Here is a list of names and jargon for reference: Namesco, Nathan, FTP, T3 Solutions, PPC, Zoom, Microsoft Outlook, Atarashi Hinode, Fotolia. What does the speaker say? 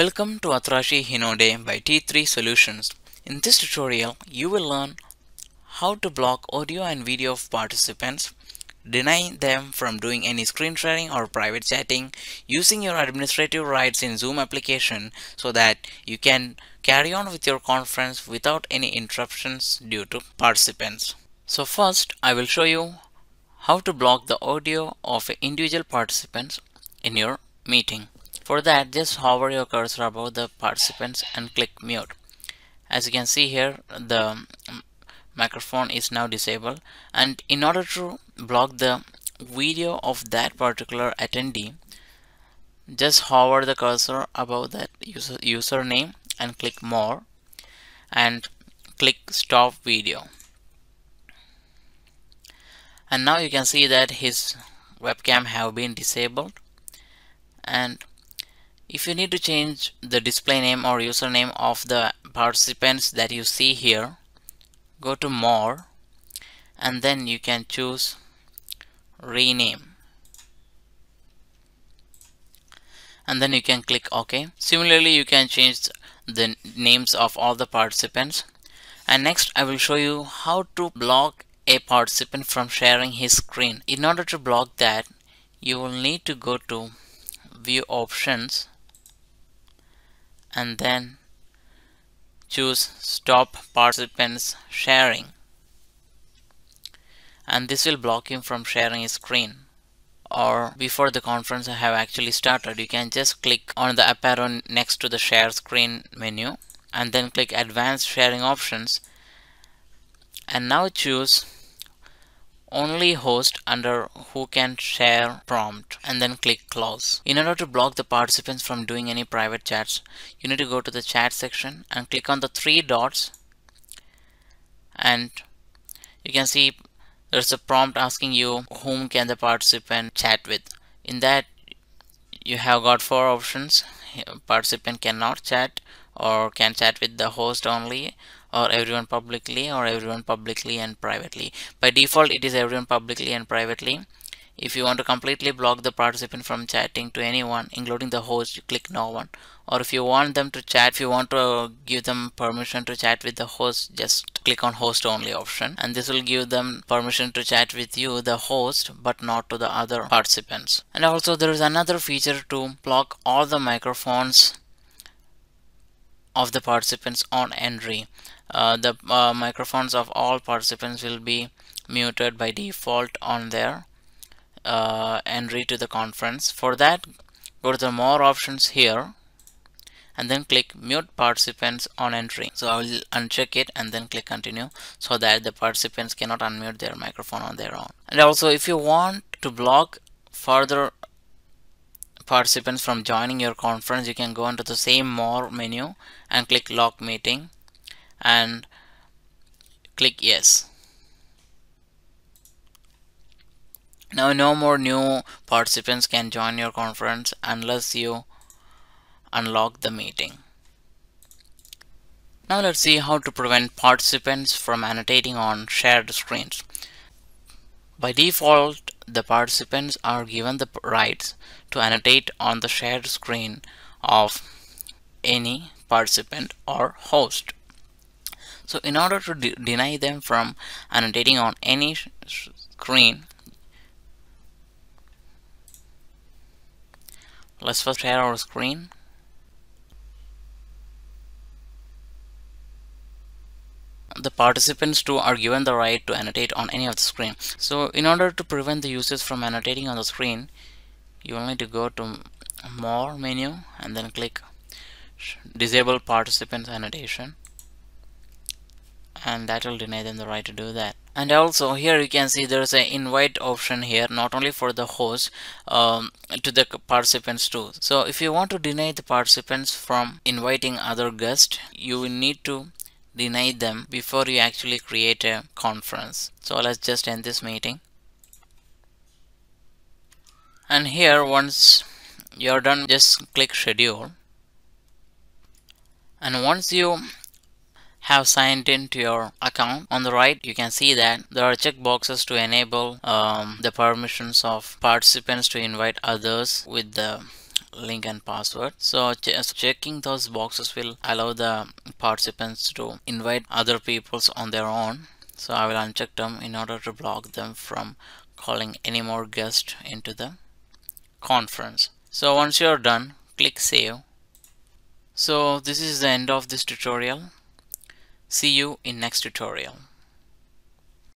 Welcome to Atarashi Hinode by T3 Solutions. In this tutorial, you will learn how to block audio and video of participants, deny them from doing any screen sharing or private chatting, using your administrative rights in Zoom application so that you can carry on with your conference without any interruptions due to participants. So first, I will show you how to block the audio of individual participants in your meeting. For that, just hover your cursor above the participants and click mute. As you can see here, the microphone is now disabled, and in order to block the video of that particular attendee, just hover the cursor above that username and click more and click stop video. And now you can see that his webcam have been disabled. And if you need to change the display name or username of the participants that you see here, go to more and then you can choose rename, and then you can click OK. Similarly, you can change the names of all the participants. And next, I will show you how to block a participant from sharing his screen. In order to block that, you will need to go to View Options and then choose Stop Participants Sharing, and this will block him from sharing his screen. Or before the conference have actually started, you can just click on the up arrow next to the Share Screen menu and then click Advanced Sharing Options, and now choose Only Host under Who Can Share prompt and then click Close. In order to block the participants from doing any private chats, you need to go to the chat section and click on the three dots, and you can see there's a prompt asking you whom can the participant chat with. In that, you have got four options: participant cannot chat, or can chat with the host only, or everyone publicly, or everyone publicly and privately. By default, it is everyone publicly and privately. If you want to completely block the participant from chatting to anyone, including the host, you click no one. Or if you want them to chat, if you want to give them permission to chat with the host, just click on host only option, and this will give them permission to chat with you, the host, but not to the other participants. And also, there is another feature to block all the microphones of the participants on entry. The microphones of all participants will be muted by default on their entry to the conference. For that, go to the more options here and then click mute participants on entry. So I will uncheck it and then click continue, so that the participants cannot unmute their microphone on their own. And also, if you want to block further participants from joining your conference, you can go into the same more menu and click lock meeting and click yes. Now no more new participants can join your conference unless you unlock the meeting. Now let's see how to prevent participants from annotating on shared screens. By default, the participants are given the rights to annotate on the shared screen of any participant or host. So in order to deny them from annotating on any screen, let's first share our screen. The participants too are given the right to annotate on any of the screen. So in order to prevent the users from annotating on the screen, you will need to go to more menu and then click disable participants annotation, and that will deny them the right to do that. And also here you can see there is an invite option here, not only for the host, to the participants too. So if you want to deny the participants from inviting other guests, you will need to deny them before you actually create a conference. So let's just end this meeting. And here, once you're done, just click schedule. And once you have signed into your account, on the right you can see that there are checkboxes to enable the permissions of participants to invite others with the link and password. So just checking those boxes will allow the participants to invite other people on their own. So I will uncheck them in order to block them from calling any more guests into the conference. So once you're done, click save. So this is the end of this tutorial. See you in next tutorial.